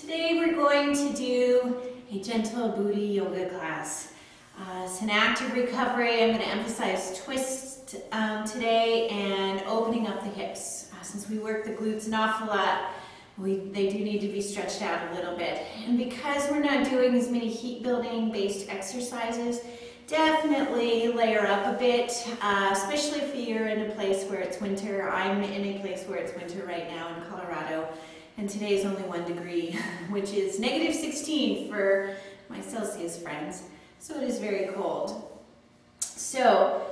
Today we're going to do a gentle booty yoga class. It's an act of recovery. I'm going to emphasize twists today and opening up the hips. Since we work the glutes an awful lot, they do need to be stretched out a little bit. And because we're not doing as many heat building based exercises, definitely layer up a bit, especially if you're in a place where it's winter. I'm in a place where it's winter right now in Colorado, and today is only 1 degree, which is -16 for my Celsius friends, so it is very cold. So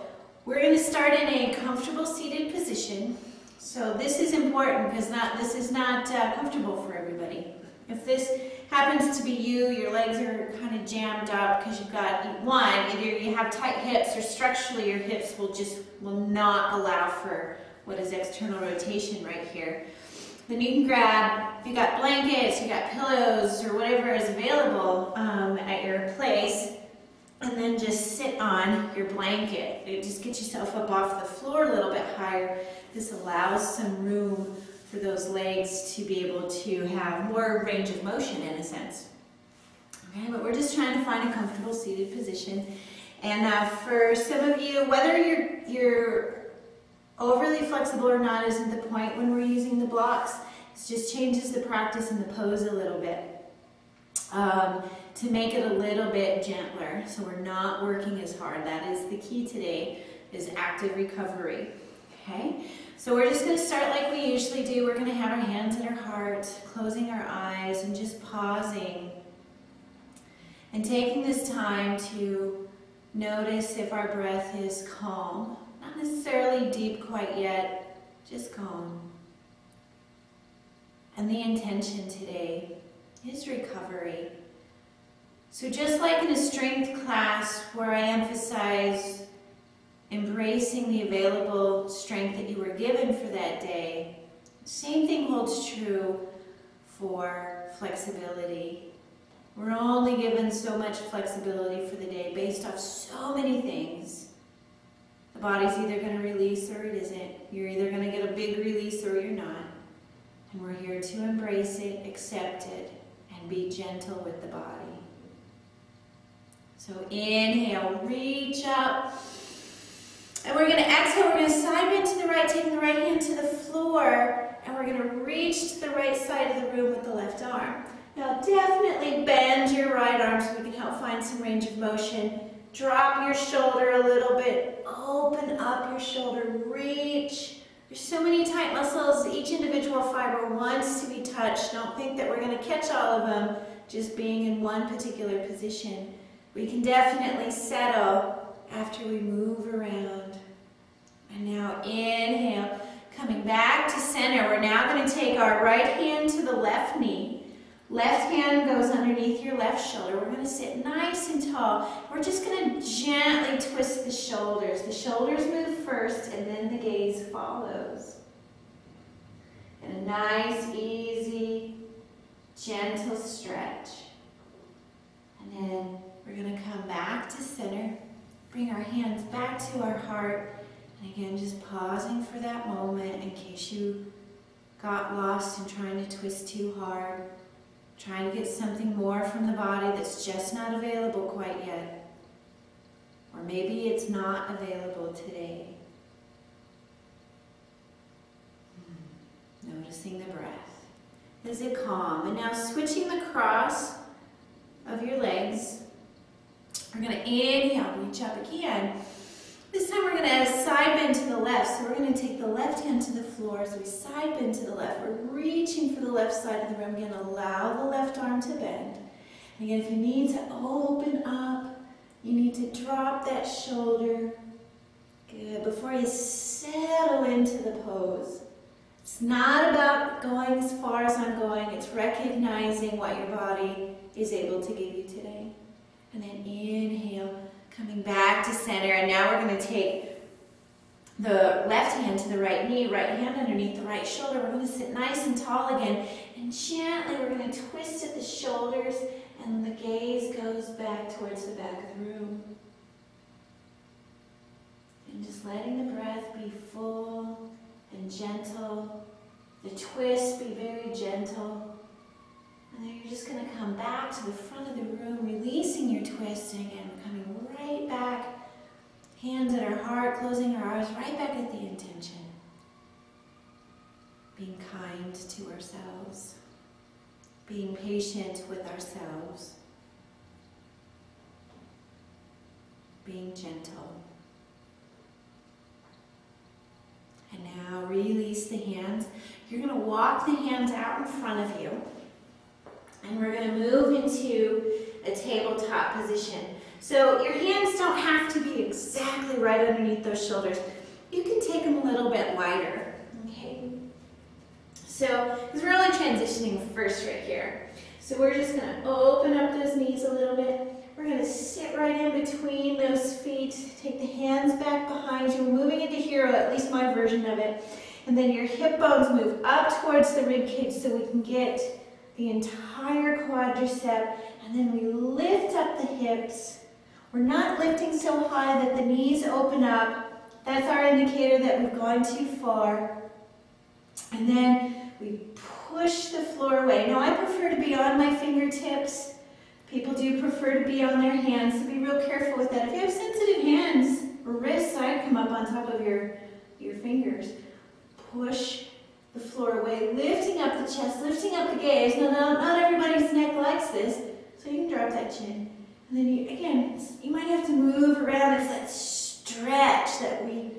we're going to start in a comfortable seated position. So this is important because this is not comfortable for everybody. If this happens to be you, your legs are kind of jammed up because you've got either you have tight hips or structurally your hips will not allow for what is external rotation right here. Then you can grab, if you got blankets, you got pillows, or whatever is available at your place, and then just sit on your blanket. Just get yourself up off the floor a little bit higher. This allows some room for those legs to be able to have more range of motion in a sense. Okay, but we're just trying to find a comfortable seated position. And for some of you, whether you're overly flexible or not isn't the point when we're using the blocks. It just changes the practice and the pose a little bit to make it a little bit gentler, so we're not working as hard. That is the key today, is active recovery. Okay, so we're just going to start like we usually do. We're going to have our hands at our heart, closing our eyes and just pausing and taking this time to notice if our breath is calm. Not necessarily deep quite yet, just calm. And the intention today is recovery. So just like in a strength class where I emphasize embracing the available strength that you were given for that day, same thing holds true for flexibility. We're only given so much flexibility for the day based off so many things. The body's either going to release or it isn't. You're either going to get a big release or you're not. And we're here to embrace it, accept it, and be gentle with the body. So inhale, reach up. And we're going to exhale, we're going to side bend to the right, taking the right hand to the floor. And we're going to reach to the right side of the room with the left arm. Now definitely bend your right arm so we can help find some range of motion. Drop your shoulder a little bit, open up your shoulder, reach. There's so many tight muscles, each individual fiber wants to be touched. Don't think that we're going to catch all of them just being in one particular position. We can definitely settle after we move around. And now inhale, coming back to center. We're now going to take our right hand to the left knee. Left hand goes underneath your left shoulder. We're going to sit nice and tall. We're just going to gently twist the shoulders. The shoulders move first and then the gaze follows. And a nice, easy, gentle stretch. And then we're going to come back to center. Bring our hands back to our heart. And again, just pausing for that moment in case you got lost in trying to twist too hard. Trying to get something more from the body that's just not available quite yet. Or maybe it's not available today. Noticing the breath. Is it calm? And now switching the cross of your legs. We're going to inhale, reach up again. This time we're going to side bend to the left. So we're going to take the left hand to the floor as we side bend to the left. We're reaching for the left side of the room. Again, allow the left arm to bend. And again, if you need to open up, you need to drop that shoulder. Good. Before you settle into the pose. It's not about going as far as I'm going. It's recognizing what your body is able to give you today. And then inhale. Coming back to center, and now we're going to take the left hand to the right knee, right hand underneath the right shoulder. We're going to sit nice and tall again, and gently we're going to twist at the shoulders, and the gaze goes back towards the back of the room. And just letting the breath be full and gentle, the twist be very gentle, And then you're just going to come back to the front of the room, releasing your twist, and again, we're coming right back, hands at our heart, closing our eyes, right back at the intention. Being kind to ourselves, being patient with ourselves, being gentle. And now release the hands. You're going to walk the hands out in front of you, and we're going to move into a tabletop position. So your hands don't have to be exactly right underneath those shoulders. You can take them a little bit wider, okay? So, because we're only transitioning first right here. So we're just going to open up those knees a little bit. We're going to sit right in between those feet. Take the hands back behind you. Moving into hero, at least my version of it. And then your hip bones move up towards the rib cage so we can get the entire quadricep. And then we lift up the hips. We're not lifting so high that the knees open up. That's our indicator that we've gone too far. And then we push the floor away. Now I prefer to be on my fingertips. People do prefer to be on their hands, so be real careful with that. If you have sensitive hands or wrists, I'd come up on top of your fingers. Push the floor away, lifting up the chest, lifting up the gaze. Now not everybody's neck likes this, so you can drop that chin. And then you, again, you might have to move around. It's that stretch that we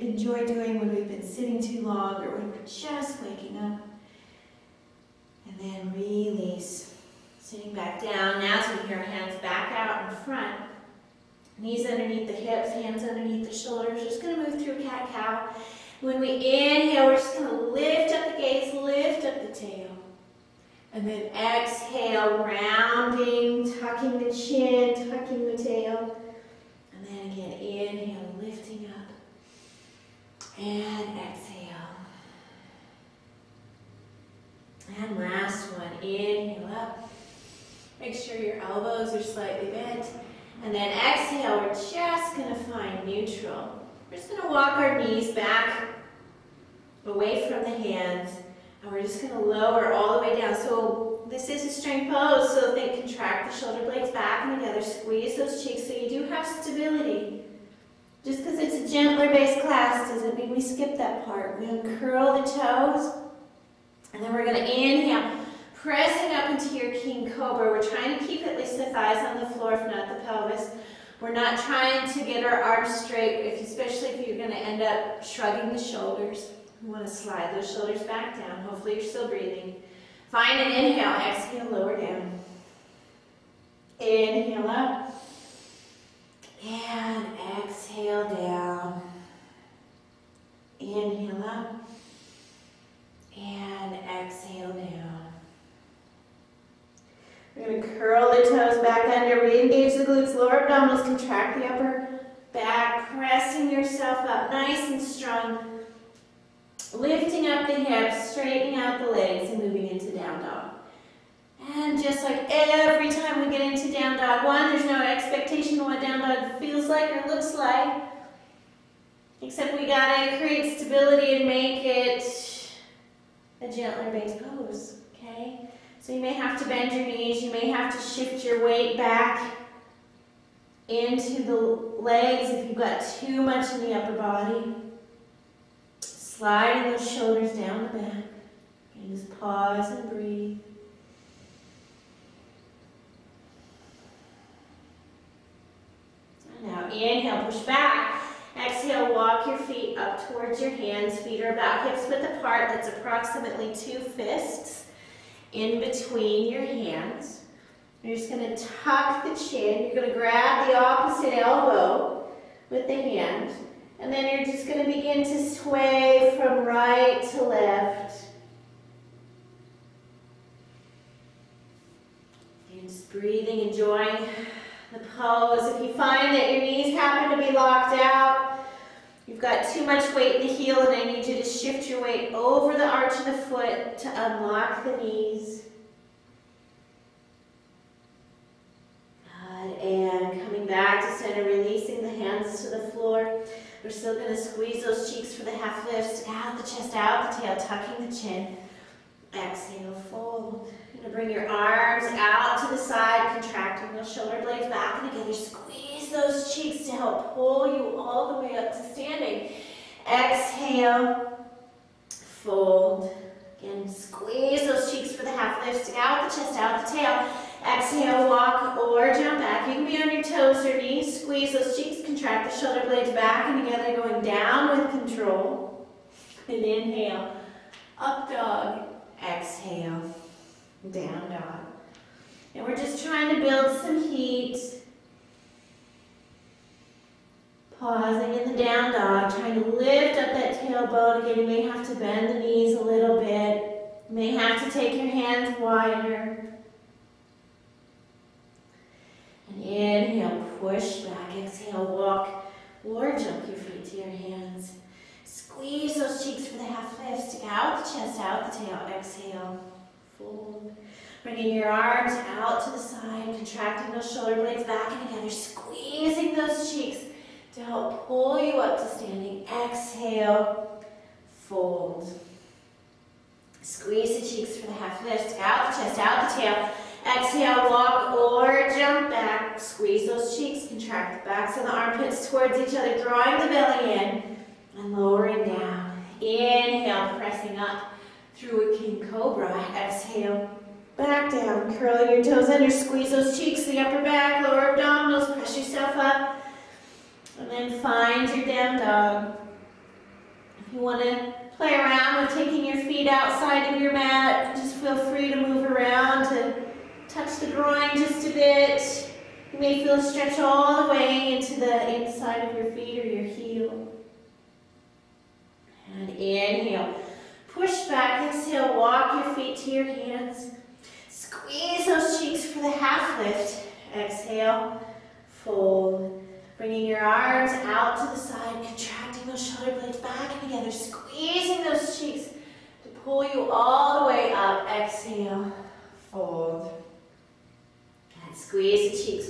enjoy doing when we've been sitting too long or when we're just waking up. And then release. Sitting back down. Now so we can get our hands back out in front. Knees underneath the hips, hands underneath the shoulders. Just going to move through cat-cow. When we inhale, we're just going to lift up the gaze, lift up the tail. And then exhale, rounding, tucking the chin, tucking the tail. And then again, inhale, lifting up. And exhale. And last one, inhale up. Make sure your elbows are slightly bent. And then exhale, we're just going to find neutral. We're just going to walk our knees back away from the hands. And we're just going to lower all the way down. So this is a strength pose, so they contract the shoulder blades back and together. Squeeze those cheeks so you do have stability. Just because it's a gentler based class doesn't mean we skip that part. We're going to curl the toes, and then we're going to inhale, pressing up into your King Cobra. We're trying to keep at least the thighs on the floor, if not the pelvis. We're not trying to get our arms straight, especially if you're going to end up shrugging the shoulders. You want to slide those shoulders back down. Hopefully you're still breathing. Find an inhale, exhale, lower down. Inhale up. And exhale down. Inhale up. And exhale down. We're going to curl the toes back under. Re-engage the glutes, lower abdominals, contract the upper back, pressing yourself up nice and strong. Lifting up the hips, straightening out the legs, and moving into down dog. And just like every time we get into down dog one, there's no expectation of what down dog feels like or looks like. Except we gotta create stability and make it a gentler base pose, okay? So you may have to bend your knees, you may have to shift your weight back into the legs if you've got too much in the upper body. Sliding those shoulders down the back. And just pause and breathe. Now inhale, push back. Exhale, walk your feet up towards your hands. Feet are about hips width apart. That's approximately 2 fists in between your hands. You're just going to tuck the chin. You're going to grab the opposite elbow with the hand. And then you're just going to begin to sway from right to left. And just breathing, enjoying the pose. If you find that your knees happen to be locked out, you've got too much weight in the heel, and I need you to shift your weight over the arch of the foot to unlock the knees. Good, and coming back to center, releasing the hands to the floor. We're still going to squeeze those cheeks for the half lifts, out the chest, out the tail, tucking the chin. Exhale, fold. You're going to bring your arms out to the side, contracting those shoulder blades back and together. Squeeze those cheeks to help pull you all the way up to standing. Exhale, fold. Again, squeeze those cheeks for the half lift. Stick out the chest, out the tail. Exhale, walk or jump back. You can be on your toes or knees. Squeeze those cheeks, contract the shoulder blades back and together, going down with control. And inhale, up dog. Exhale, down dog. And we're just trying to build some heat. Pausing in the down dog, trying to lift up that tailbone. Again, you may have to bend the knees a little bit. You may have to take your hands wider. And inhale, push back. Exhale, walk or jump your feet to your hands. Squeeze those cheeks for the half lift. Stick out the chest, out the tail. Exhale, fold. Bringing your arms out to the side, contracting those shoulder blades back and together, squeezing those cheeks to help pull you up to standing. Exhale, fold. Squeeze the cheeks for the half lift. Stick out the chest, out the tail. Exhale, walk or jump back. Squeeze those cheeks, contract the backs of the armpits towards each other, drawing the belly in and lowering down. Inhale, pressing up through a king cobra. Exhale, back down, curling your toes under. Squeeze those cheeks, the upper back, lower abdominals. Press yourself up. And then find your down dog. If you want to play around with taking your feet outside of your mat, just feel free to move around, to touch the groin just a bit. You may feel a stretch all the way into the inside of your feet or your heel. And inhale, push back. Exhale, walk your feet to your hands. Squeeze those cheeks for the half lift. Exhale, fold. Bringing your arms out to the side, contracting those shoulder blades back and together, squeezing those cheeks to pull you all the way up. Exhale, fold. And squeeze the cheeks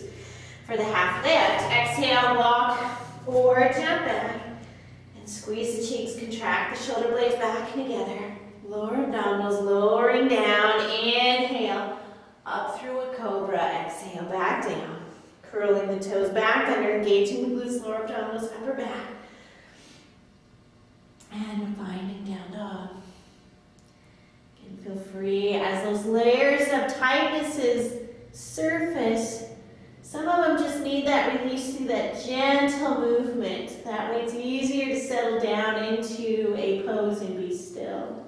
for the half lift. Exhale, walk or jump back. And squeeze the cheeks, contract the shoulder blades back and together. Lower abdominals, lowering down. Inhale, up through a cobra. Exhale, back down. Curling the toes back under, engaging the glutes, lower abdominals, upper back. And finding down dog. Again, feel free as those layers of tightnesses surface. Some of them just need that release through that gentle movement. That way it's easier to settle down into a pose and be still.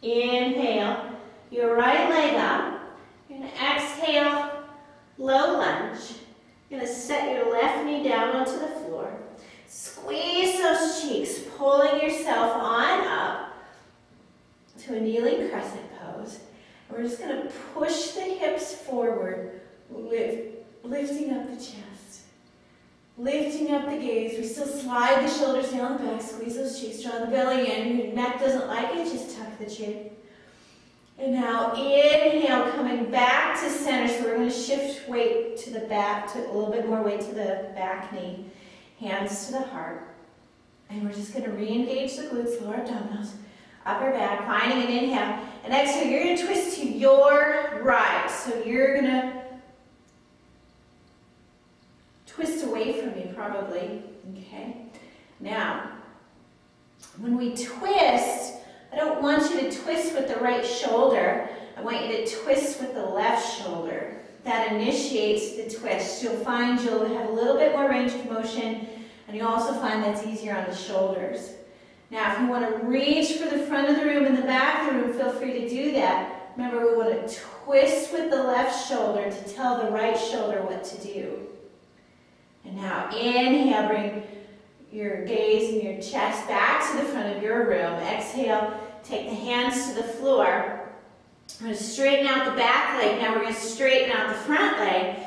Inhale, your right leg up. You're going to exhale, low lunge. You're going to set your left knee down onto the floor. Squeeze those cheeks, pulling yourself on up to a kneeling crescent pose. And we're just going to push the hips forward, lifting up the chest, lifting up the gaze. We still slide the shoulders down the back, squeeze those cheeks, draw the belly in. Your neck doesn't like it, just tuck the chin. And now inhale, coming back to center. So we're going to shift weight to the back, to a little bit more weight to the back knee. Hands to the heart. And we're just going to re-engage the glutes, lower abdominals, upper back, finding an inhale. And exhale, you're going to twist to your right. So you're going to twist away from me, probably. Okay. Now, when we twist, I don't want you to twist with the right shoulder. I want you to twist with the left shoulder. That initiates the twist. You'll find you'll have a little bit more range of motion, and you'll also find that's easier on the shoulders. Now, if you want to reach for the front of the room and the back of the room, feel free to do that. Remember, we want to twist with the left shoulder to tell the right shoulder what to do. And now inhale, bring your gaze and your chest back to the front of your room. Exhale, take the hands to the floor. I'm going to straighten out the back leg. Now we're going to straighten out the front leg.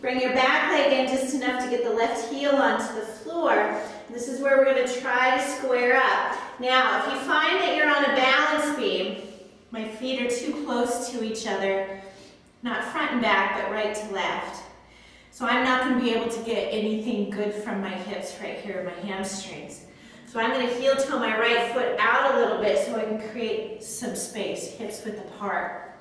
Bring your back leg in just enough to get the left heel onto the floor. This is where we're going to try to square up. Now, if you find that you're on a balance beam, my feet are too close to each other, not front and back, but right to left. So I'm not going to be able to get anything good from my hips right here, my hamstrings. So I'm going to heel toe my right foot out a little bit so I can create some space, hips width apart.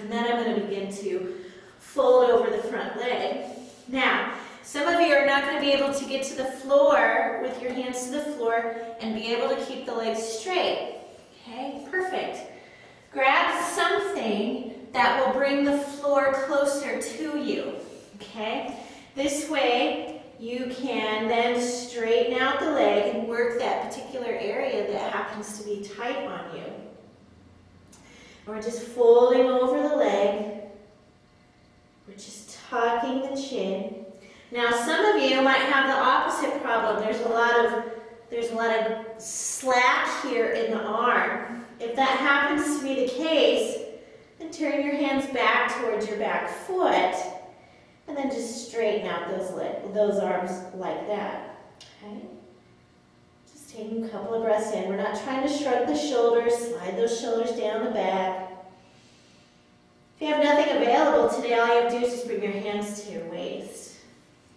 And then I'm going to begin to fold over the front leg. Now, some of you are not going to be able to get to the floor with your hands to the floor and be able to keep the legs straight. Okay, perfect. Grab something that will bring the floor closer to you. Okay, this way you can then straighten out the leg and work that particular area that happens to be tight on you. We're just folding over the leg. We're just tucking the chin. Now, some of you might have the opposite problem. There's a lot of slack here in the arm. If that happens to be the case, then turn your hands back towards your back foot, and then just straighten out those arms like that. Okay? Just taking a couple of breaths in. We're not trying to shrug the shoulders, slide those shoulders down the back. If you have nothing available today, all you have to do is just bring your hands to your waist.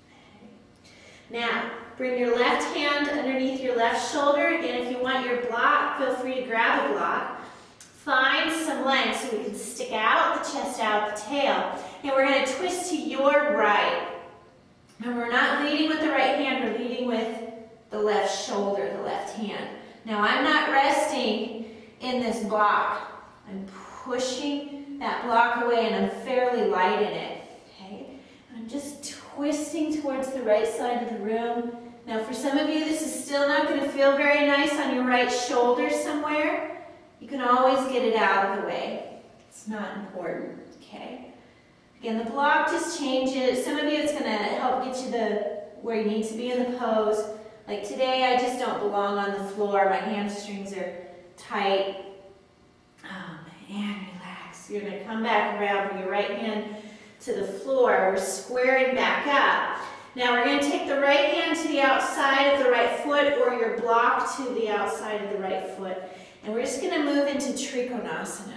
Okay. Now, bring your left hand underneath your left shoulder. Again, if you want your block, feel free to grab a block. Find some length so we can stick out the chest, out the tail. And we're going to twist to your right. And we're not leading with the right hand, we're leading with the left shoulder, the left hand. Now, I'm not resting in this block. I'm pushing that block away and I'm fairly light in it. Okay? I'm just twisting towards the right side of the room. Now, for some of you, this is still not going to feel very nice on your right shoulder somewhere. You can always get it out of the way. It's not important. Okay? Again, the block just changes. Some of you, it's going to help get you where you need to be in the pose. Like today, I just don't belong on the floor. My hamstrings are tight. And relax. You're going to come back around with your right hand to the floor. We're squaring back up. Now we're going to take the right hand to the outside of the right foot, or your block to the outside of the right foot. And we're just going to move into Trikonasana.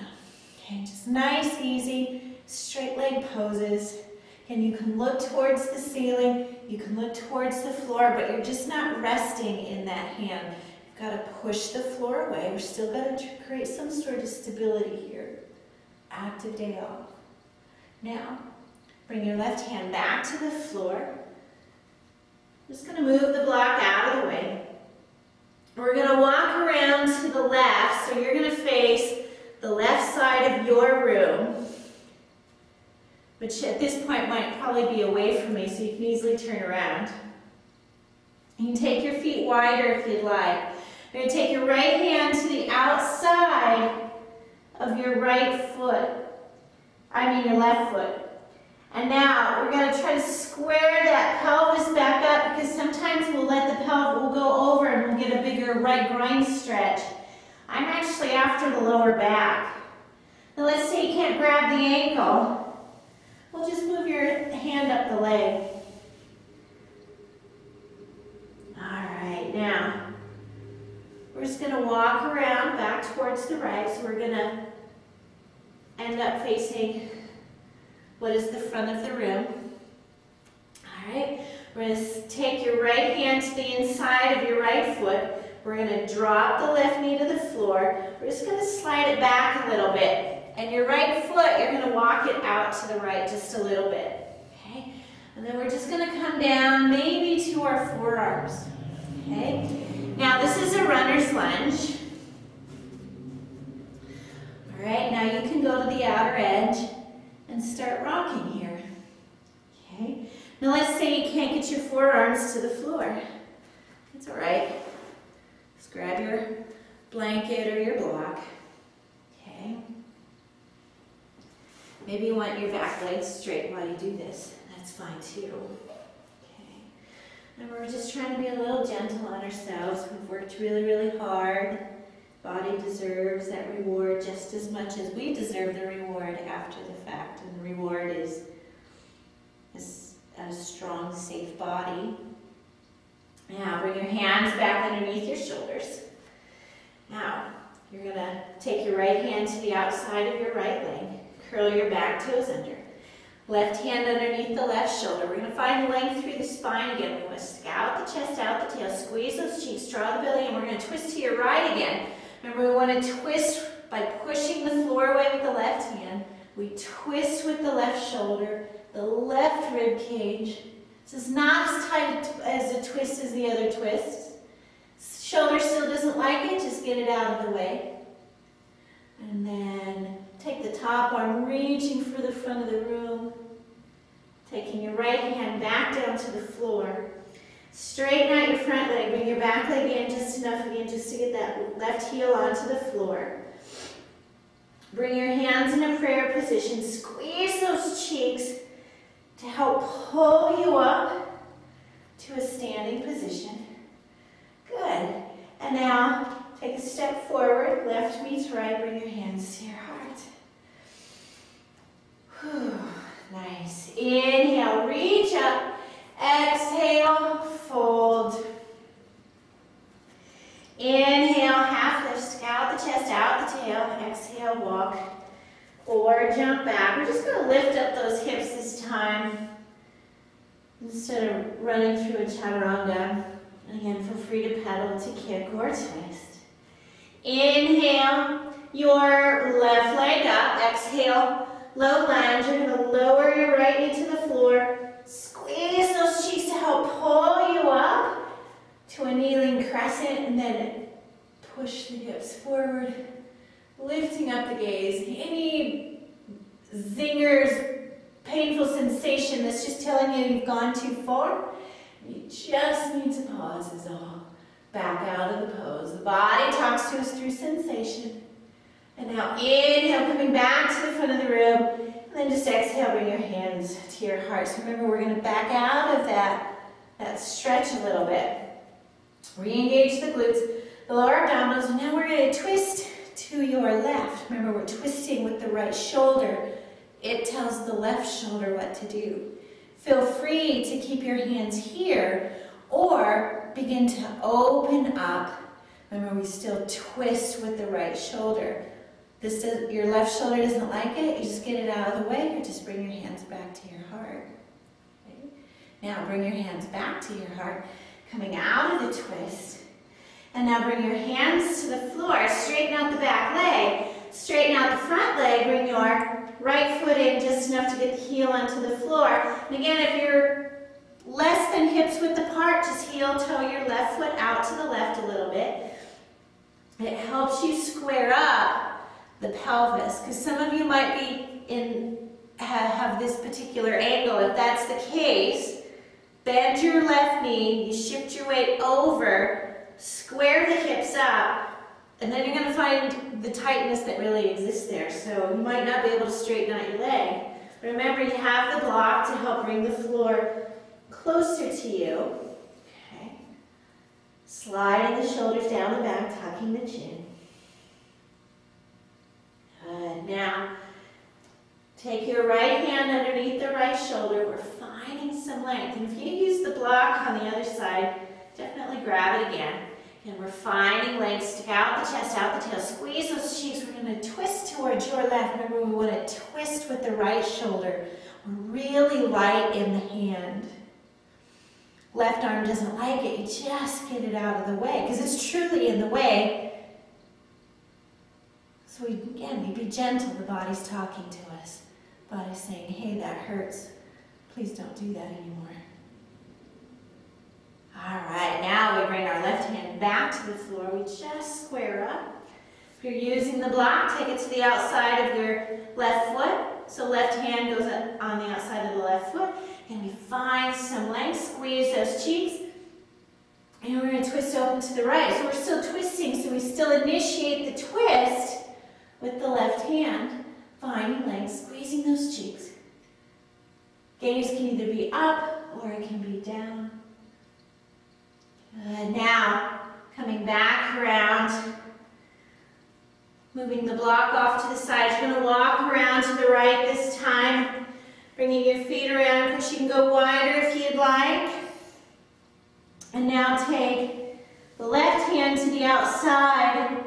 Okay, just nice, easy. Straight leg poses, and you can look towards the ceiling, you can look towards the floor, but you're just not resting in that hand. You've got to push the floor away. We're still going to create some sort of stability here. Active day off. Now, bring your left hand back to the floor. I'm just going to move the block out of the way. We're going to walk around to the left, so you're going to face the left side of your room, which at this point might probably be away from me, so you can easily turn around. You can take your feet wider if you'd like. You're going to take your right hand to the outside of your right foot. I mean your left foot. And now we're going to try to square that pelvis back up, because sometimes we'll go over and we'll get a bigger right groin stretch. I'm actually after the lower back. Now let's say you can't grab the ankle. Well, just move your hand up the leg. All right, now, we're just going to walk around back towards the right, so we're going to end up facing what is the front of the room. All right, we're going to take your right hand to the inside of your right foot. We're going to drop the left knee to the floor. We're just going to slide it back a little bit. And your right foot, you're going to walk it out to the right just a little bit. Okay? And then we're just going to come down maybe to our forearms. Okay? Now this is a runner's lunge. All right, now you can go to the outer edge and start rocking here. Okay? Now let's say you can't get your forearms to the floor. That's all right. Just grab your blanket or your block. Okay? Maybe you want your back leg straight while you do this. That's fine too. Okay. And we're just trying to be a little gentle on ourselves. We've worked really, really hard. Body deserves that reward just as much as we deserve the reward after the fact. And the reward is a strong, safe body. Now, bring your hands back underneath your shoulders. Now, you're going to take your right hand to the outside of your right leg. Curl your back toes under. Left hand underneath the left shoulder. We're going to find length through the spine again. We're going to scout the chest, out the tail, squeeze those cheeks, draw the belly, and we're going to twist to your right again. Remember, we want to twist by pushing the floor away with the left hand. We twist with the left shoulder, the left rib cage. This is not as tight as a twist as the other twists. Shoulder still doesn't like it, just get it out of the way. And then take the top arm, reaching for the front of the room. Taking your right hand back down to the floor. Straighten out your front leg. Bring your back leg in just enough again just to get that left heel onto the floor. Bring your hands in a prayer position. Squeeze those cheeks to help pull you up to a standing position. Good. And now take a step forward. Left meets right. Bring your hands to your heart. Whew. Nice. Inhale, reach up. Exhale, fold. Inhale, half lift, scout the chest, out the tail. Exhale, walk or jump back. We're just going to lift up those hips this time instead of running through a chaturanga. And again, feel free to pedal, to kick, or twist. Inhale, your left leg up. Exhale, low lunge. You're going to lower your right knee to the floor. Squeeze those cheeks to help pull you up to a kneeling crescent, and then push the hips forward, lifting up the gaze. Any zingers, painful sensation that's just telling you you've gone too far, you just need to pause is all. Back out of the pose. The body talks to us through sensation. And now inhale, coming back to the front of the rib. Then just exhale, bring your hands to your heart. So remember, we're going to back out of that stretch a little bit. Re-engage the glutes, the lower abdominals, and now we're going to twist to your left. Remember, we're twisting with the right shoulder. It tells the left shoulder what to do. Feel free to keep your hands here or begin to open up. Remember, we still twist with the right shoulder. Your left shoulder doesn't like it, you just get it out of the way, or just bring your hands back to your heart. Okay. Now bring your hands back to your heart, coming out of the twist. And now bring your hands to the floor, straighten out the back leg, straighten out the front leg, bring your right foot in just enough to get the heel onto the floor. And again, if you're less than hips width apart, just heel toe your left foot out to the left a little bit. It helps you square up the pelvis, because some of you might be have this particular angle. If that's the case, bend your left knee, you shift your weight over, square the hips up, and then you're going to find the tightness that really exists there. So you might not be able to straighten out your leg. Remember, you have the block to help bring the floor closer to you. Okay. Sliding the shoulders down the back, tucking the chin. Good. Now, take your right hand underneath the right shoulder. We're finding some length. And if you use the block on the other side, definitely grab it again. And we're finding length. Stick out the chest, out the tail. Squeeze those cheeks. We're going to twist towards your left. Remember, we want to twist with the right shoulder. We're really light in the hand. Left arm doesn't like it. You just get it out of the way, because it's truly in the way. So again, be gentle. The body's talking to us. The body's saying, hey, that hurts. Please don't do that anymore. All right, now we bring our left hand back to the floor. We just square up. If you're using the block, take it to the outside of your left foot. So left hand goes up on the outside of the left foot. And we find some length. Squeeze those cheeks. And we're going to twist open to the right. So we're still twisting, so we still initiate the twist with the left hand, finding length, squeezing those cheeks. Gaze can either be up or it can be down. Good. Now, coming back around, moving the block off to the side. You're going to walk around to the right this time, bringing your feet around, because you can go wider if you'd like. And now take the left hand to the outside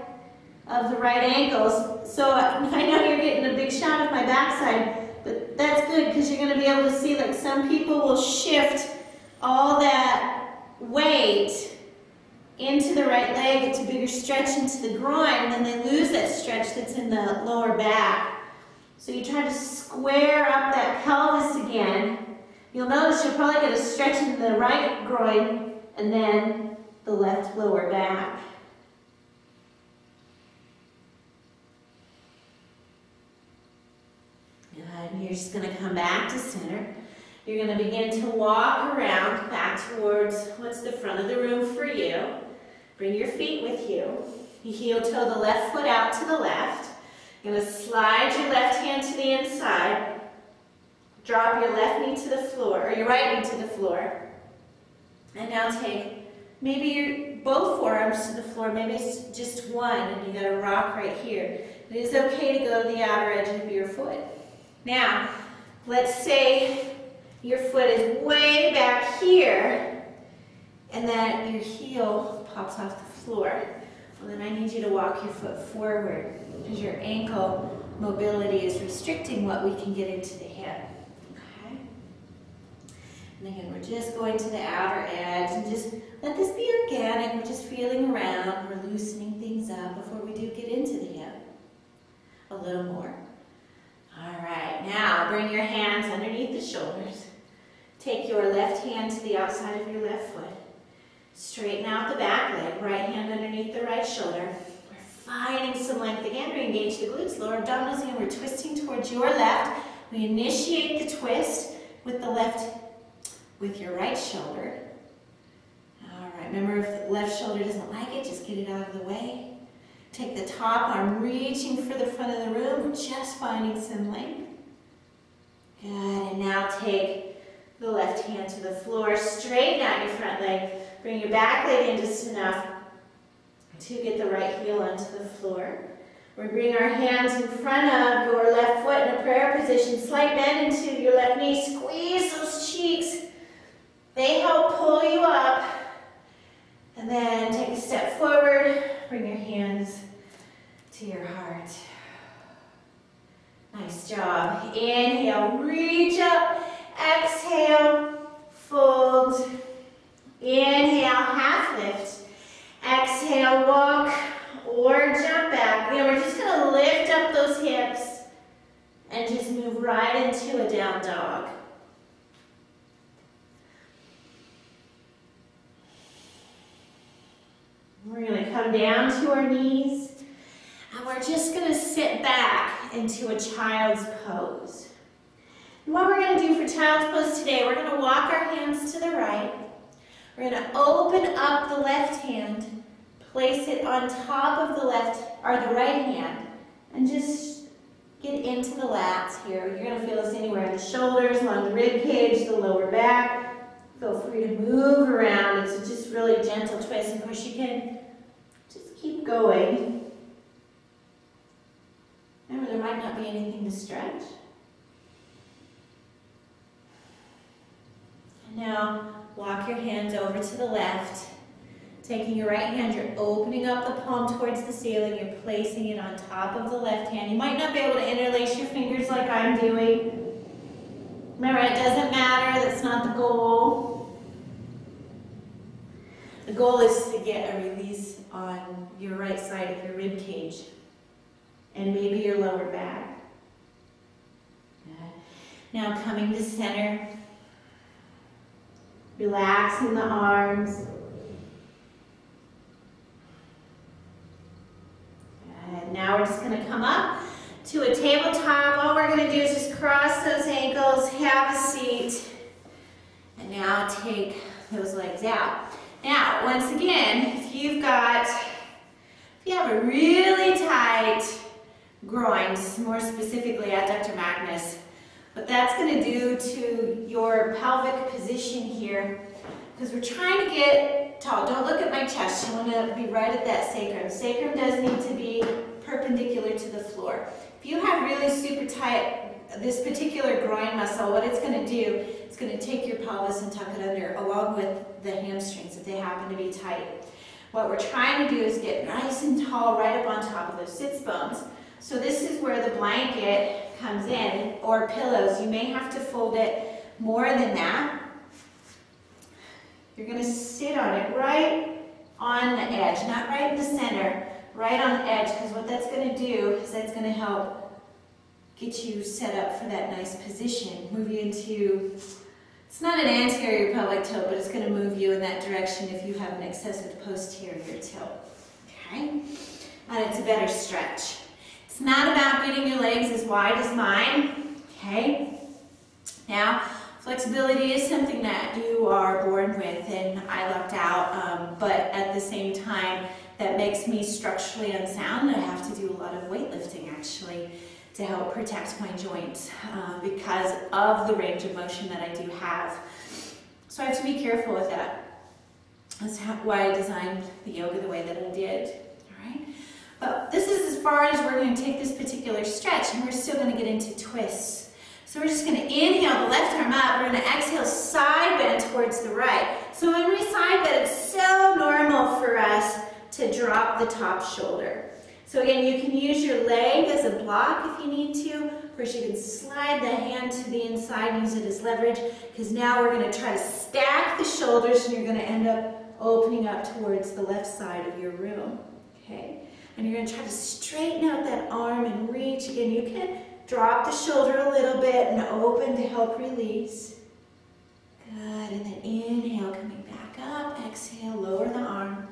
of the right ankles. So I know you're getting a big shot of my backside, but that's good. good because you're going to be able to see, like, some people will shift all that weight into the right leg. It's a bigger stretch into the groin, then they lose that stretch that's in the lower back. So you try to square up that pelvis again. You'll notice you're probably going to stretch into the right groin and then the left lower back. Good, and you're just going to come back to center. You're going to begin to walk around back towards what's the front of the room for you. Bring your feet with you. You heel toe the left foot out to the left. You're going to slide your left hand to the inside. Drop your left knee to the floor, or your right knee to the floor. And now take maybe your both forearms to the floor, maybe it's just one, and you got to rock right here. It is okay to go to the outer edge of your foot. Now, let's say your foot is way back here, and then your heel pops off the floor. Well, then I need you to walk your foot forward because your ankle mobility is restricting what we can get into the hip. Okay? And again, we're just going to the outer edge and just let this be organic. We're just feeling around. We're loosening things up before we do get into the hip. A little more. All right, now bring your hands underneath the shoulders. Take your left hand to the outside of your left foot. Straighten out the back leg, right hand underneath the right shoulder. We're finding some length again. We engage the glutes, lower abdominals, and we're twisting towards your left. We initiate the twist with the left, with your right shoulder. All right, remember if the left shoulder doesn't like it, just get it out of the way. Take the top arm, reaching for the front of the room, just finding some length. Good, and now take the left hand to the floor, straighten out your front leg, bring your back leg in just enough to get the right heel onto the floor. We bring our hands in front of your left foot in a prayer position, slight bend into your left knee, squeeze those cheeks. They help pull you up, and then take a step forward. Bring your hands to your heart. Nice job. Inhale, reach up. Exhale, fold. Inhale, half lift. Exhale, walk or jump back. Now we're just going to lift up those hips and just move right into a down dog. We're going to come down to our knees, and we're just going to sit back into a child's pose. And what we're going to do for child's pose today, we're going to walk our hands to the right. We're going to open up the left hand, place it on top of the right hand, and just get into the lats here. You're going to feel this anywhere in the shoulders, along the rib cage, the lower back. Feel free to move around. It's just really a gentle twist. Of course, you can just keep going. Remember, there might not be anything to stretch. And now, walk your hands over to the left. Taking your right hand, you're opening up the palm towards the ceiling. You're placing it on top of the left hand. You might not be able to interlace your fingers like I'm doing. Remember, it doesn't matter. That's not the goal. The goal is to get a release on your right side of your rib cage and maybe your lower back. Good. Now coming to center, relaxing the arms. Good. Now we're just going to come up to a tabletop. All we're going to do is just cross those ankles, have a seat, and now take those legs out. Now, once again, if you have a really tight groin, more specifically at Dr. Magnus, what that's going to do to your pelvic position here, because we're trying to get tall. Don't look at my chest. You want to be right at that sacrum. Sacrum does need to be perpendicular to the floor. If you have really super tight, this particular groin muscle, what it's going to do, it's going to take your pelvis and tuck it under along with the hamstrings if they happen to be tight. What we're trying to do is get nice and tall right up on top of those sits bones. So this is where the blanket comes in, or pillows. You may have to fold it more than that. You're going to sit on it right on the edge, not right in the center, right on the edge, because what that's going to do is that's going to help get you set up for that nice position, move you into, it's not an anterior pelvic tilt, but it's going to move you in that direction if you have an excessive posterior tilt, okay? And it's a better stretch. It's not about getting your legs as wide as mine, okay? Now, flexibility is something that you are born with, and I lucked out, but at the same time, that makes me structurally unsound, and I have to do a lot of weightlifting, actually, to help protect my joints because of the range of motion that I do have. So I have to be careful with that. That's why I designed the yoga the way that I did, all right? But this is as far as we're going to take this particular stretch, and we're still going to get into twists. So we're just going to inhale the left arm up, we're going to exhale side bend towards the right. So when we side bend, it's so normal for us to drop the top shoulder. So again, you can use your leg as a block if you need to. Of course, you can slide the hand to the inside, use it as leverage, because now we're going to try to stack the shoulders, and you're going to end up opening up towards the left side of your room. Okay? And you're going to try to straighten out that arm and reach. Again, you can drop the shoulder a little bit and open to help release. Good, and then inhale, coming back up. Exhale, lower the arm.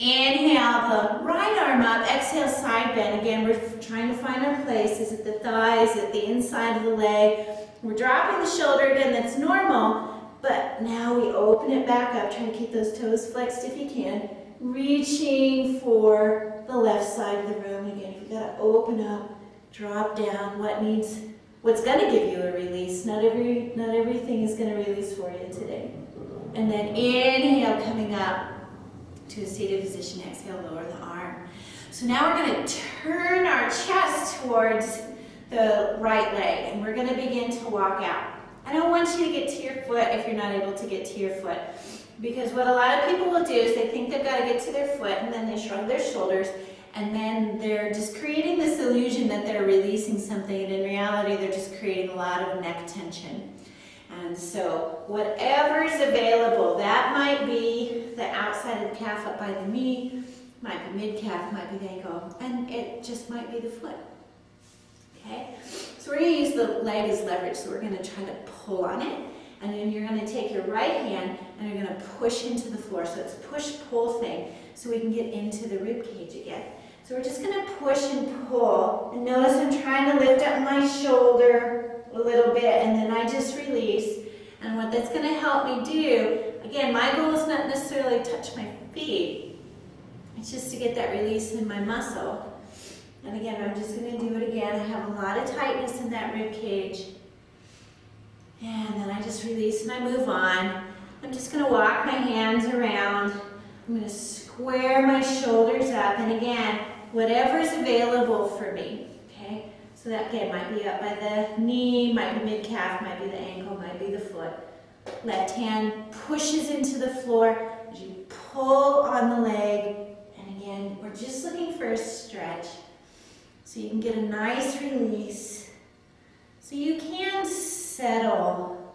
Inhale, the right arm up. Exhale, side bend. Again, we're trying to find our place. Is it the thighs? Is it the inside of the leg? We're dropping the shoulder again. That's normal, but now we open it back up. Try to keep those toes flexed if you can. Reaching for the left side of the room. Again, you've got to open up. Drop down. What's going to give you a release? Not everything is going to release for you today. And then inhale, coming up to a seated position. Exhale, lower the arm. So now we're going to turn our chest towards the right leg, and we're going to begin to walk out. I don't want you to get to your foot if you're not able to get to your foot, because what a lot of people will do is they think they've got to get to their foot, and then they shrug their shoulders. And then they're just creating this illusion that they're releasing something, and in reality, they're just creating a lot of neck tension. And so whatever is available, that might be the outside of the calf up by the knee, might be mid-calf, might be the ankle, and it just might be the foot. Okay? So we're going to use the leg as leverage, so we're going to try to pull on it, and then you're going to take your right hand and you're going to push into the floor. So it's a push-pull thing, so we can get into the rib cage again. So we're just going to push and pull, and notice I'm trying to lift up my shoulder a little bit, and then I just release. And what that's going to help me do, again, my goal is not necessarily to touch my feet, it's just to get that release in my muscle. And again, I'm just going to do it again. I have a lot of tightness in that rib cage, and then I just release and I move on. I'm just going to walk my hands around. I'm going to square my shoulders up, and again, whatever is available for me, okay? So that, again, might be up by the knee, might be mid-calf, might be the ankle, might be the foot. Left hand pushes into the floor as you pull on the leg, and again, we're just looking for a stretch so you can get a nice release, so you can settle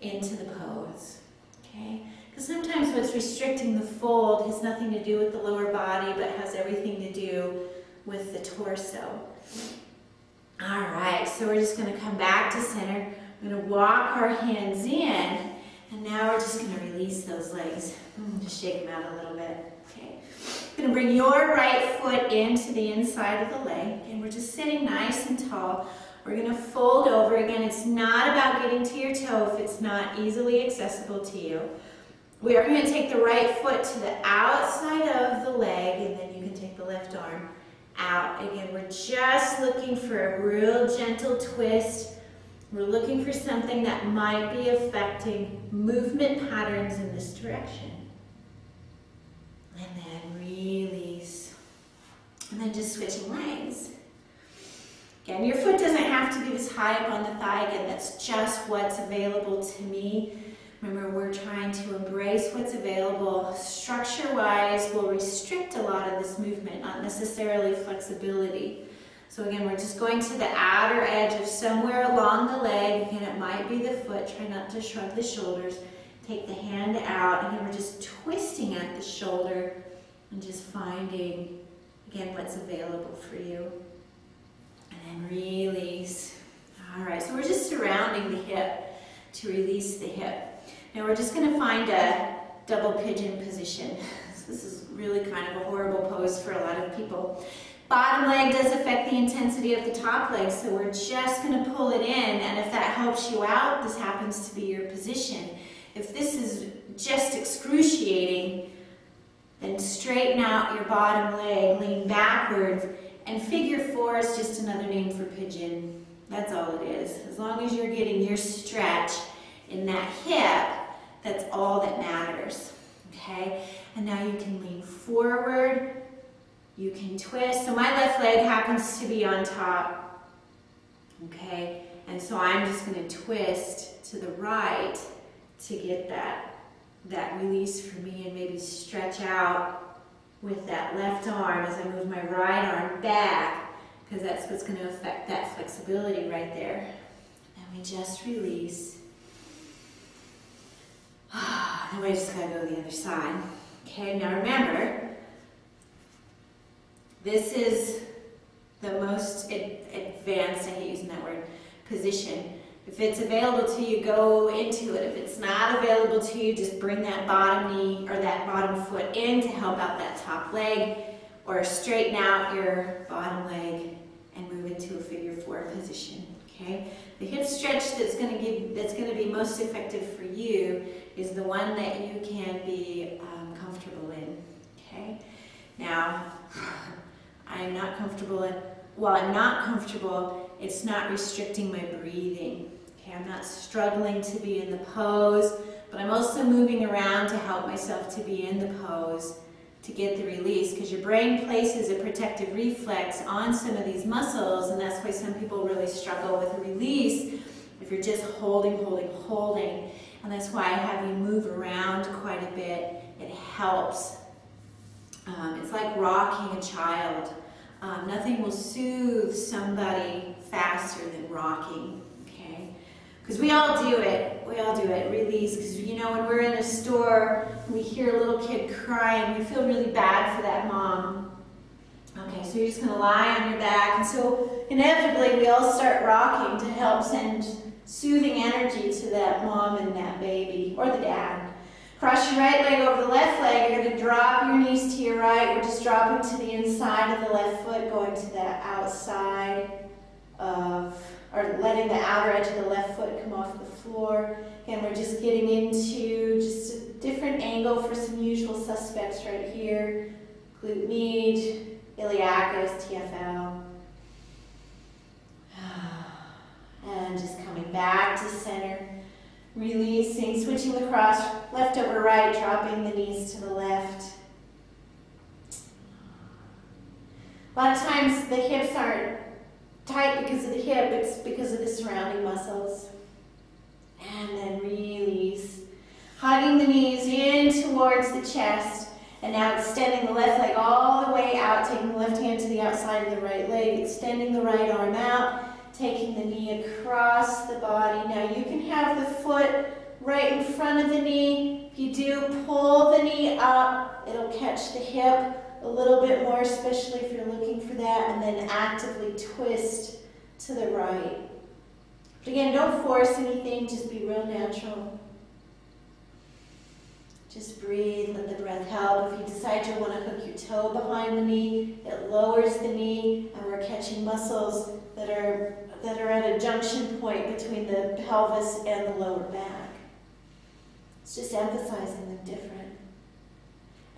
into the pose, okay? Because sometimes what's restricting the fold has nothing to do with the lower body, but has everything to do with the torso. All right, so we're just going to come back to center. We're going to walk our hands in, and now we're just going to release those legs. Just shake them out a little bit. Okay. Going to bring your right foot into the inside of the leg, and we're just sitting nice and tall. We're going to fold over. Again, it's not about getting to your toe if it's not easily accessible to you. We are going to take the right foot to the outside of the leg, and then you can take the left arm out. Again, we're just looking for a real gentle twist. We're looking for something that might be affecting movement patterns in this direction. And then release. And then just switching legs. Again, your foot doesn't have to be this high up on the thigh. Again, that's just what's available to me. Remember, we're trying to embrace what's available. Structure-wise, we'll restrict a lot of this movement, not necessarily flexibility. So again, we're just going to the outer edge of somewhere along the leg. Again, it might be the foot. Try not to shrug the shoulders. Take the hand out, and then we're just twisting at the shoulder and just finding, again, what's available for you. And then release. All right, so we're just surrounding the hip to release the hip. Now we're just gonna find a double pigeon position. This is really kind of a horrible pose for a lot of people. Bottom leg does affect the intensity of the top leg, so we're just gonna pull it in, and if that helps you out, this happens to be your position. If this is just excruciating, then straighten out your bottom leg, lean backwards, and figure four is just another name for pigeon. That's all it is. As long as you're getting your stretch in that hip, that's all that matters, okay? And now you can lean forward, you can twist. So my left leg happens to be on top, okay? And so I'm just gonna twist to the right to get that release for me, and maybe stretch out with that left arm as I move my right arm back, because that's what's going to affect that flexibility right there. And we just release. Now I just got to go the other side. Okay, now remember, this is the most advanced, I hate using that word, position. If it's available to you, go into it. If it's not available to you, just bring that bottom knee or that bottom foot in to help out that top leg, or straighten out your bottom leg and move into a figure four position, okay? The hip stretch that's gonna be most effective for you is the one that you can be comfortable in, okay? Now, I'm not comfortable, it's not restricting my breathing. Okay, I'm not struggling to be in the pose, but I'm also moving around to help myself to be in the pose to get the release, because your brain places a protective reflex on some of these muscles, and that's why some people really struggle with a release if you're just holding. And that's why I have you move around quite a bit. It helps. It's like rocking a child. Nothing will soothe somebody faster than rocking, okay? Because we all do it, release. Because you know, when we're in a store, we hear a little kid crying, we feel really bad for that mom. Okay, so you're just gonna lie on your back, and so inevitably we all start rocking to help send soothing energy to that mom and that baby, or the dad. Cross your right leg over the left leg. You're going to drop your knees to your right. We're just dropping to the inside of the left foot, going to the outside of, or letting the outer edge of the left foot come off the floor. And we're just getting into just a different angle for some usual suspects right here. Glute med, iliacus, TFL. And just coming back to center. Releasing, switching the cross, left over right, dropping the knees to the left. A lot of times the hips aren't tight because of the hip, it's because of the surrounding muscles. And then release. Hugging the knees in towards the chest, and now extending the left leg all the way out, taking the left hand to the outside of the right leg, extending the right arm out. Taking the knee across the body. Now you can have the foot right in front of the knee. If you do, pull the knee up. It'll catch the hip a little bit more, especially if you're looking for that, and then actively twist to the right. But again, don't force anything, just be real natural. Just breathe, let the breath help. If you decide you want to hook your toe behind the knee, it lowers the knee, and we're catching muscles that are at a junction point between the pelvis and the lower back. It's just emphasizing them different.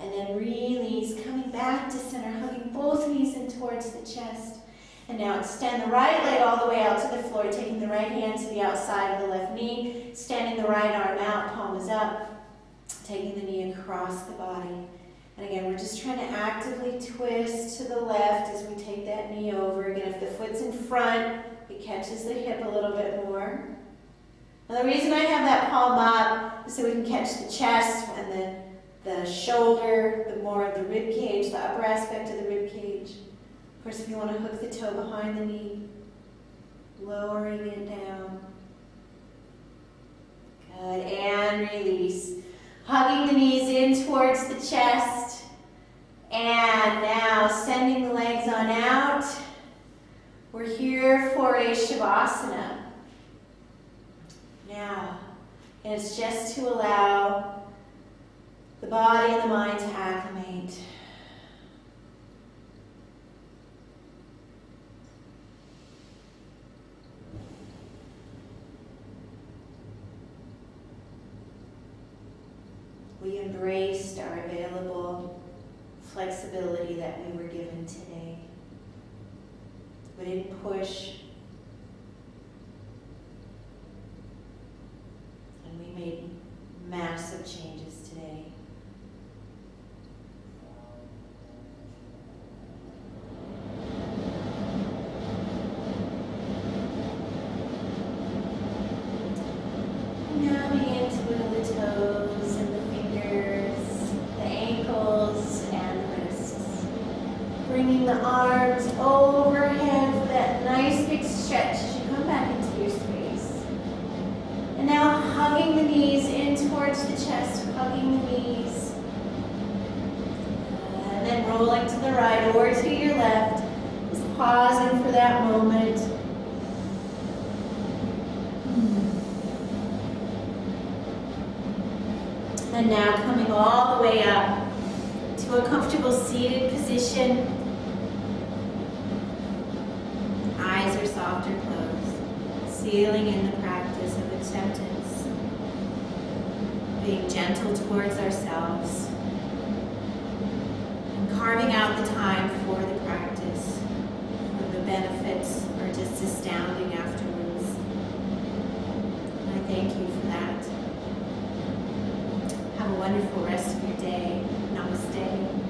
And then release, coming back to center, hugging both knees in towards the chest. And now extend the right leg all the way out to the floor, taking the right hand to the outside of the left knee, extending the right arm out, palm is up, taking the knee across the body. And again, we're just trying to actively twist to the left as we take that knee over. Again, if the foot's in front, it catches the hip a little bit more. Now, the reason I have that palm up is so we can catch the chest and then the shoulder, the more of the rib cage, the upper aspect of the rib cage. Of course, if you want to hook the toe behind the knee, lowering it down. Good, and release. Hugging the knees in towards the chest. And now sending the legs on out. We're here for a Shavasana. Now, and it's just to allow the body and the mind to acclimate. We embraced our available flexibility that we were given today. We didn't push. And we made massive changes today. Wonderful rest of your day. Namaste.